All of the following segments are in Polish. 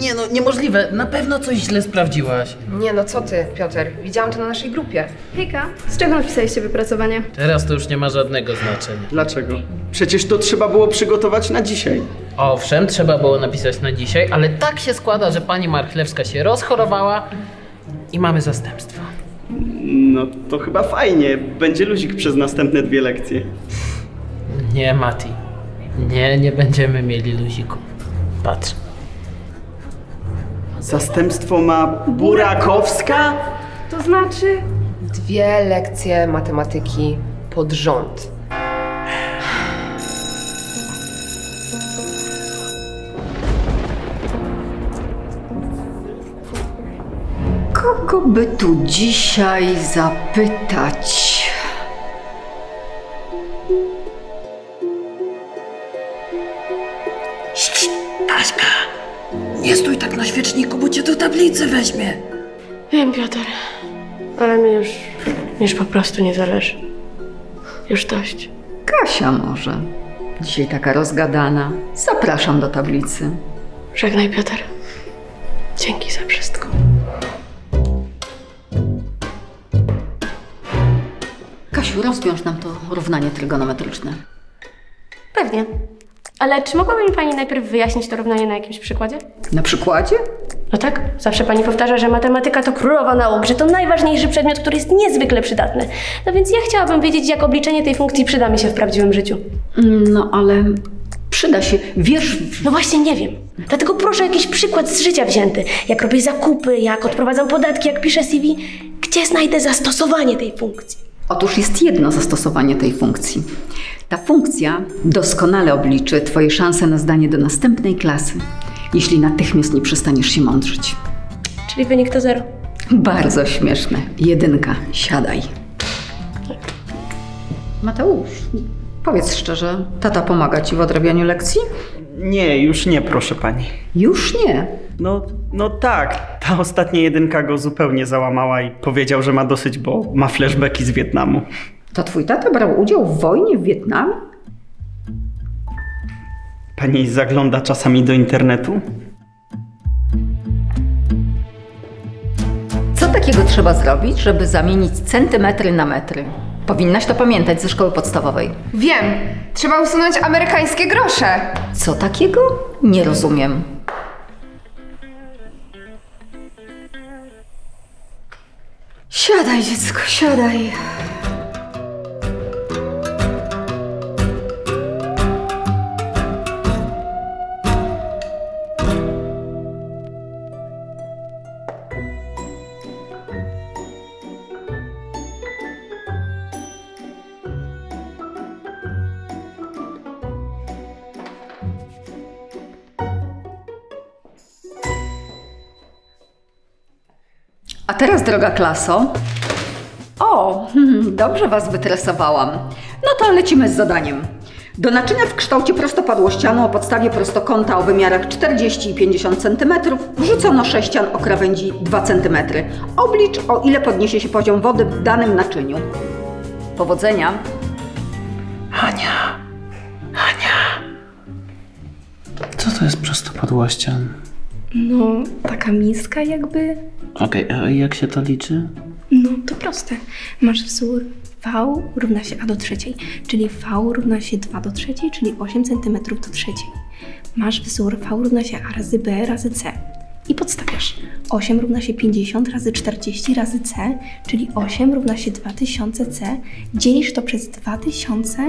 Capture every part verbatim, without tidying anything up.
Nie no, niemożliwe. Na pewno coś źle sprawdziłaś. Nie no, co ty, Piotr? Widziałam to na naszej grupie. Hejka, z czego napisaliście wypracowanie? Teraz to już nie ma żadnego znaczenia. Dlaczego? Przecież to trzeba było przygotować na dzisiaj. Owszem, trzeba było napisać na dzisiaj, ale tak się składa, że pani Marchlewska się rozchorowała i mamy zastępstwo. No to chyba fajnie. Będzie luzik przez następne dwie lekcje. Nie, Mati. Nie, nie będziemy mieli luzików. Patrz. Zastępstwo ma Burakowska? To znaczy? Dwie lekcje matematyki pod rząd. Kogo by tu dzisiaj zapytać? Taśka, nie stój tak na świeczniku, bo cię do tablicy weźmie. Wiem, Piotr, ale mi już, już po prostu nie zależy. Już dość. Kasia może. Dzisiaj taka rozgadana. Zapraszam do tablicy. Żegnaj, Piotr. Dzięki za wszystko. Kasiu, rozwiąż nam to równanie trygonometryczne. Pewnie. Ale czy mogłaby mi pani najpierw wyjaśnić to równanie na jakimś przykładzie? Na przykładzie? No tak, zawsze pani powtarza, że matematyka to królowa nauk, że to najważniejszy przedmiot, który jest niezwykle przydatny. No więc ja chciałabym wiedzieć, jak obliczenie tej funkcji przyda mi się w prawdziwym życiu. No ale przyda się, wiesz... No właśnie nie wiem. Dlatego proszę jakiś przykład z życia wzięty. Jak robię zakupy, jak odprowadzam podatki, jak piszę C V. Gdzie znajdę zastosowanie tej funkcji? Otóż jest jedno zastosowanie tej funkcji. Ta funkcja doskonale obliczy twoje szanse na zdanie do następnej klasy, jeśli natychmiast nie przestaniesz się mądrzyć. Czyli wynik to zero. Bardzo śmieszne. Jedynka. Siadaj. Mateusz, powiedz szczerze, tata pomaga ci w odrabianiu lekcji? Nie, już nie, proszę pani. Już nie? No, no tak. Ta ostatnia jedynka go zupełnie załamała i powiedział, że ma dosyć, bo ma flashbacki z Wietnamu. To twój tata brał udział w wojnie w Wietnamie? Pani zagląda czasami do internetu? Co takiego trzeba zrobić, żeby zamienić centymetry na metry? Powinnaś to pamiętać ze szkoły podstawowej. Wiem. Trzeba usunąć amerykańskie grosze. Co takiego? Nie rozumiem. Siadaj, dziecko, siadaj. A teraz, droga klaso, o, dobrze was wytresowałam. No to lecimy z zadaniem. Do naczynia w kształcie prostopadłościanu o podstawie prostokąta o wymiarach czterdzieści i pięćdziesiąt centymetrów wrzucono sześcian o krawędzi dwa centymetry. Oblicz, o ile podniesie się poziom wody w danym naczyniu. Powodzenia. Ania, Ania. Co to jest prostopadłościan? No, taka miska jakby. Okej, okay, a jak się to liczy? No, to proste. Masz wzór V równa się A do trzeciej, czyli V równa się dwa do trzeciej, czyli osiem centymetrów do trzeciej. Masz wzór V równa się A razy B razy C i podstawiasz. osiem równa się pięćdziesiąt razy czterdzieści razy C, czyli osiem równa się dwa tysiące C. Dzielisz to przez dwa tysiące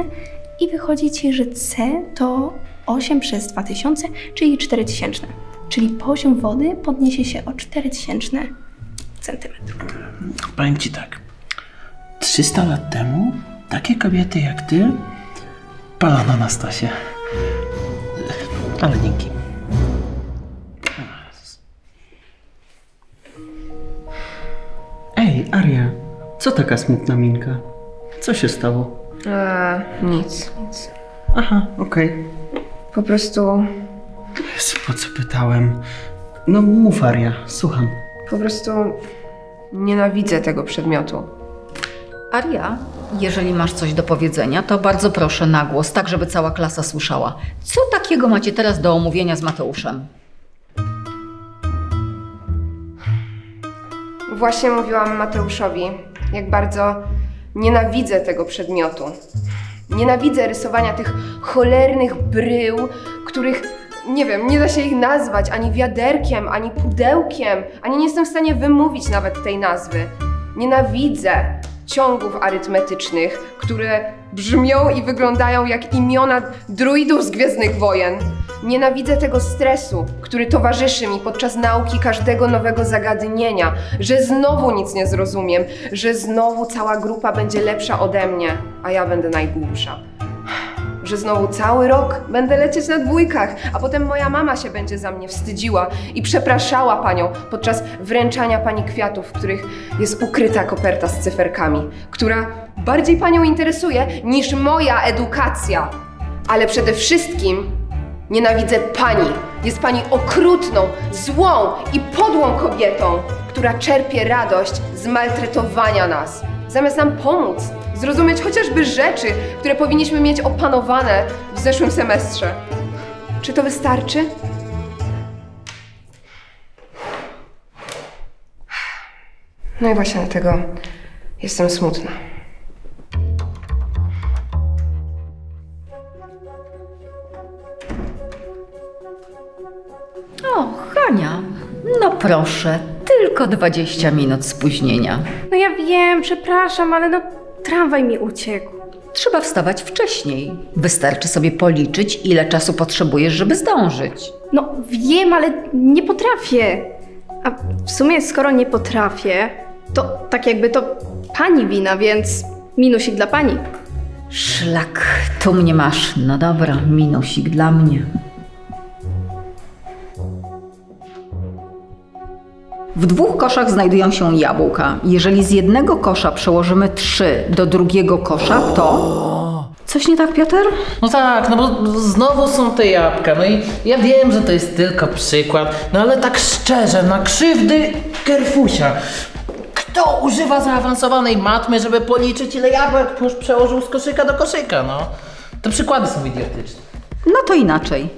i wychodzi ci, że C to osiem przez dwa tysiące, czyli cztery tysięczne. Czyli poziom wody podniesie się o cztery tysiące centymetrów. Powiem ci tak, trzysta lat temu takie kobiety jak ty palono na stosie. Ale dzięki. Ej, Aria, co taka smutna minka? Co się stało? Eee, nic, nic. Aha, okej. Okay. Po prostu... Po co pytałem? No mów, Aria, słucham. Po prostu nienawidzę tego przedmiotu. Aria, jeżeli masz coś do powiedzenia, to bardzo proszę na głos, tak żeby cała klasa słyszała. Co takiego macie teraz do omówienia z Mateuszem? Właśnie mówiłam Mateuszowi, jak bardzo nienawidzę tego przedmiotu. Nienawidzę rysowania tych cholernych brył, których, nie wiem, nie da się ich nazwać ani wiaderkiem, ani pudełkiem, ani nie jestem w stanie wymówić nawet tej nazwy. Nienawidzę ciągów arytmetycznych, które brzmią i wyglądają jak imiona druidów z Gwiezdnych Wojen. Nienawidzę tego stresu, który towarzyszy mi podczas nauki każdego nowego zagadnienia, że znowu nic nie zrozumiem, że znowu cała grupa będzie lepsza ode mnie, a ja będę najgłupsza. Że znowu cały rok będę lecieć na dwójkach, a potem moja mama się będzie za mnie wstydziła i przepraszała panią podczas wręczania pani kwiatów, w których jest ukryta koperta z cyferkami, która bardziej panią interesuje niż moja edukacja. Ale przede wszystkim nienawidzę pani. Jest pani okrutną, złą i podłą kobietą, która czerpie radość z maltretowania nas. Zamiast nam pomóc, zrozumieć chociażby rzeczy, które powinniśmy mieć opanowane w zeszłym semestrze. Czy to wystarczy? No i właśnie dlatego jestem smutna. O, Hania, no proszę, tylko dwadzieścia minut spóźnienia. No ja wiem, przepraszam, ale no tramwaj mi uciekł. Trzeba wstawać wcześniej. Wystarczy sobie policzyć, ile czasu potrzebujesz, żeby zdążyć. No wiem, ale nie potrafię. A w sumie skoro nie potrafię, to tak jakby to pani wina, więc minusik dla pani. Szlak, tu mnie masz. No dobra, minusik dla mnie. W dwóch koszach znajdują się jabłka. Jeżeli z jednego kosza przełożymy trzy do drugiego kosza, to... Coś nie tak, Piotr? No tak, no bo znowu są te jabłka. No i ja wiem, że to jest tylko przykład, no ale tak szczerze, na krzywdy Kerfusia. Kto używa zaawansowanej matmy, żeby policzyć, ile jabłek ktoś przełożył z koszyka do koszyka, no? Te przykłady są idiotyczne. No to inaczej.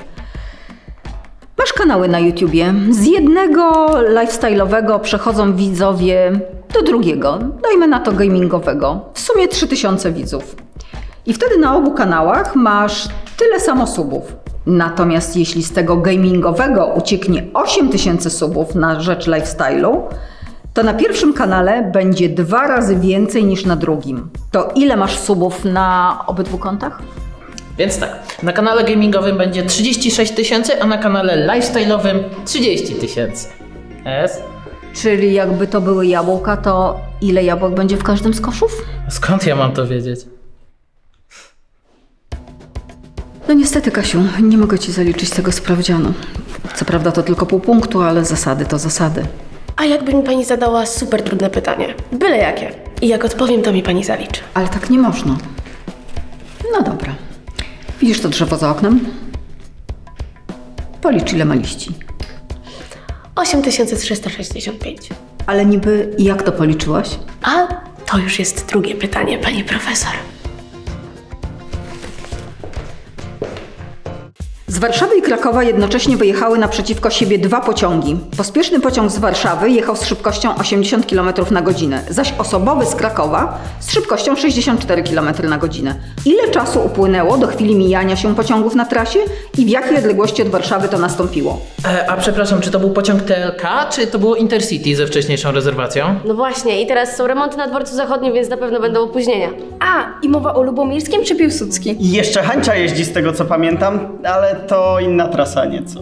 Masz kanały na YouTubie. Z jednego lifestyle'owego przechodzą widzowie do drugiego, dajmy na to gamingowego. W sumie trzy tysiące widzów. I wtedy na obu kanałach masz tyle samo subów. Natomiast jeśli z tego gamingowego ucieknie osiem tysięcy subów na rzecz lifestyle'u, to na pierwszym kanale będzie dwa razy więcej niż na drugim. To ile masz subów na obydwu kontach? Więc tak, na kanale gamingowym będzie trzydzieści sześć tysięcy, a na kanale lifestyle'owym trzydzieści tysięcy. Yes. Czyli jakby to były jabłka, to ile jabłek będzie w każdym z koszów? Skąd ja mam to wiedzieć? No niestety, Kasiu, nie mogę ci zaliczyć tego sprawdzianu. Co prawda to tylko pół punktu, ale zasady to zasady. A jakby mi pani zadała super trudne pytanie, byle jakie, i jak odpowiem, to mi pani zaliczy. Ale tak nie można. No dobra. Widzisz to drzewo za oknem? Policz, ile ma liści. osiem tysięcy trzysta sześćdziesiąt pięć. Ale niby jak to policzyłaś? A to już jest drugie pytanie, pani profesor. Z Warszawy i Krakowa jednocześnie wyjechały naprzeciwko siebie dwa pociągi. Pospieszny pociąg z Warszawy jechał z szybkością osiemdziesiąt kilometrów na godzinę, zaś osobowy z Krakowa z szybkością sześćdziesiąt cztery kilometry na godzinę. Ile czasu upłynęło do chwili mijania się pociągów na trasie i w jakiej odległości od Warszawy to nastąpiło? E, a przepraszam, czy to był pociąg T L K, czy to było Intercity ze wcześniejszą rezerwacją? No właśnie, i teraz są remonty na dworcu zachodnim, więc na pewno będą opóźnienia. A, i mowa o Lubomirskim czy Piłsudskim? I jeszcze Hańcza jeździ z tego, co pamiętam, ale to inna trasa nieco.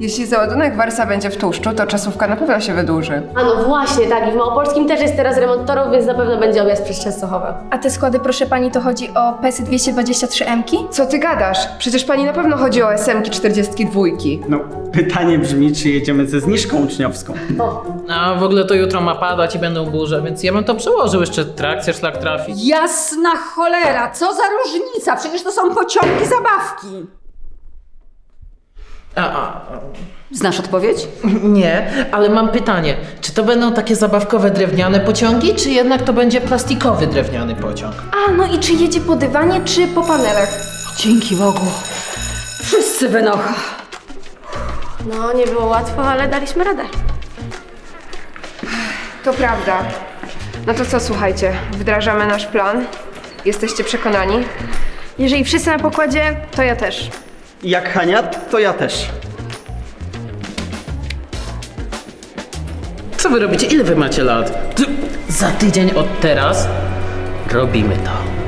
Jeśli załadunek Warsa będzie w tłuszczu, to czasówka na pewno się wydłuży. A no właśnie, tak. I w Małopolskim też jest teraz remont torów, więc na pewno będzie objazd przez Częstochowę. A te składy, proszę pani, to chodzi o Pesy dwieście dwadzieścia trzy M-ki? Co ty gadasz? Przecież pani na pewno chodzi o S M-ki czterdzieści dwa. No, pytanie brzmi, czy jedziemy ze zniżką uczniowską. O. A w ogóle to jutro ma padać i będą burze, więc ja bym to przełożył jeszcze trakcję, szlak trafi. Jasna cholera, co za różnica? Przecież to są pociągi zabawki. A, a, a. Znasz odpowiedź? Nie, ale mam pytanie. Czy to będą takie zabawkowe drewniane pociągi, czy jednak to będzie plastikowy drewniany pociąg? A, no i czy jedzie po dywanie, czy po panelach? Dzięki Bogu. Wszyscy wynocha. No, nie było łatwo, ale daliśmy radę. To prawda. No to co, słuchajcie, wdrażamy nasz plan. Jesteście przekonani? Jeżeli wszyscy na pokładzie, to ja też. Jak Hania, to ja też. Co wy robicie? Ile wy macie lat? Za tydzień od teraz robimy to.